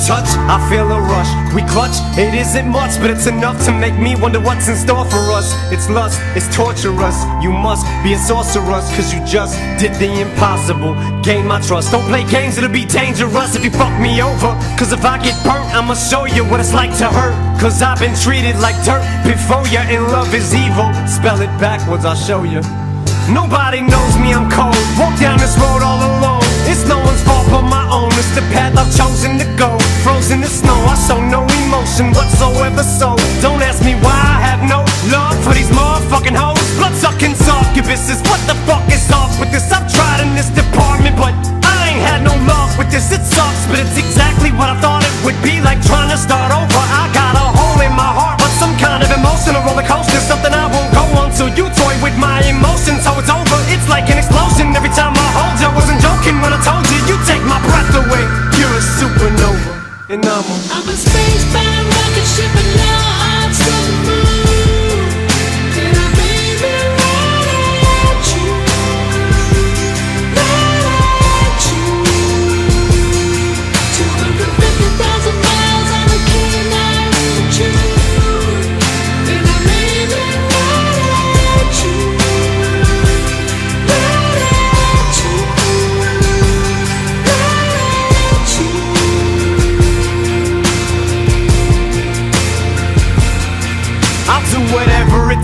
touch, I feel a rush. We clutch, it isn't much, but it's enough to make me wonder what's in store for us. It's lust, it's torturous. You must be a sorceress, cause you just did the impossible. Gain my trust, don't play games, it'll be dangerous if you fuck me over. Cause if I get burnt, I'ma show you what it's like to hurt. Cause I've been treated like dirt before ya, and love is evil. Spell it backwards, I'll show you. Nobody knows me, I'm cold. Walk down this road all alone. It's no one's fault but my own. It's the path I've chosen to go. Frozen to snow, I show no emotion whatsoever, so don't ask me why I have no love for these motherfucking hoes. Bloodsucking succubuses, what the fuck is off with this? I've tried in this department, but I ain't had no love with this. It sucks, but it's exactly what I thought it would be like, trying to start over. I got a hole in my heart, but some kind of emotional roller coaster, something I won't go on till you toy with my emotions. So it's over, it's like an explosion every time I hold you. I wasn't joking when I told you, you take my breath away. You're a supernova, and I'm a space bound rocket ship, and now I'm so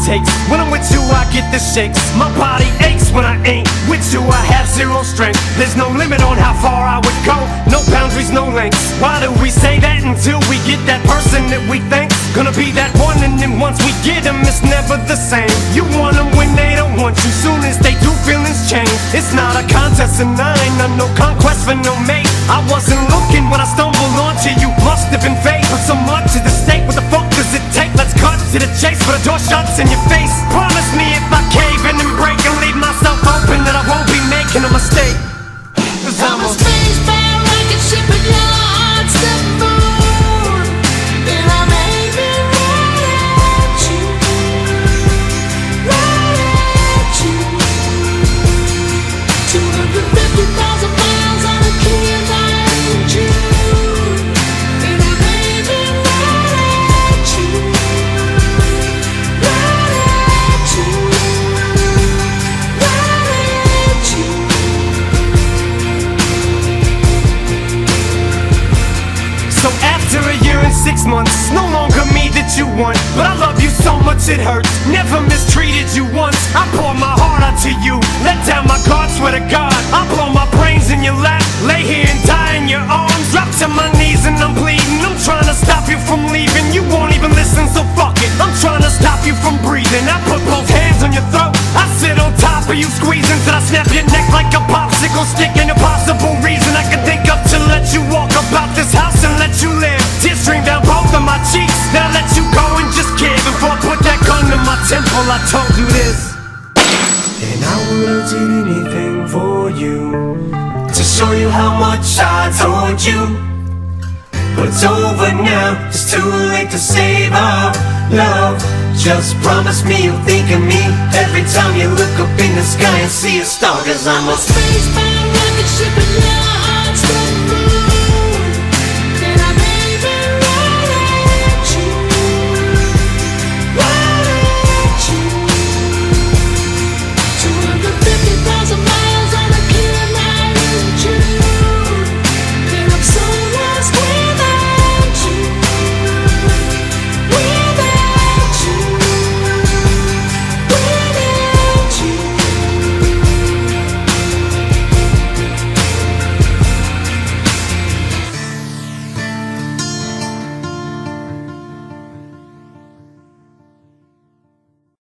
takes. When I'm with you, I get the shakes. My body aches when I ain't with you. I have zero strength. There's no limit on how far I would go. No boundaries, no lengths. Why do we say that until we get that person that we think gonna be that one? And then once we get them, it's never the same. You want them when they don't want you. Soon as they do, feelings change. It's not a contest, and I ain't on no conquest for no mate. I wasn't looking when I stumbled onto you. Must have been fake, but so much is at stake. What the fuck does it take? Let's cut to the chase, for the door shuts in your face. Promise me if I cave in and break and leave myself open, that I won't be making a mistake. Cause I'm a space bound rocket ship, and now I'm stepping forward, and I'm aiming right at you, 250,000 miles on a key. No longer me that you want, but I love you so much it hurts. Never mistreated you once. I pour my heart out to you, let down my guard, swear to God I blow my brains in your lap, lay here and die in your arms. Drop to my knees and I'm bleeding. I'm trying to stop you from leaving, you won't even listen, so fuck it. I'm trying to stop you from breathing. I put both hands on your throat, I sit on top of you squeezing, till I snap your neck like a popsicle stick. An impossible reason I can think of to let you walk about this house and let you live. Tears stream down both of my cheeks, now let you go and just give. Before I put that gun to my temple, I told you this. And I would've did anything for you, to show you how much I told you. But it's over now, it's too late to save our love. Just promise me you'll think of me every time you look up in the sky and see a star. Cause I'm a space bound rocket ship, and now I'm still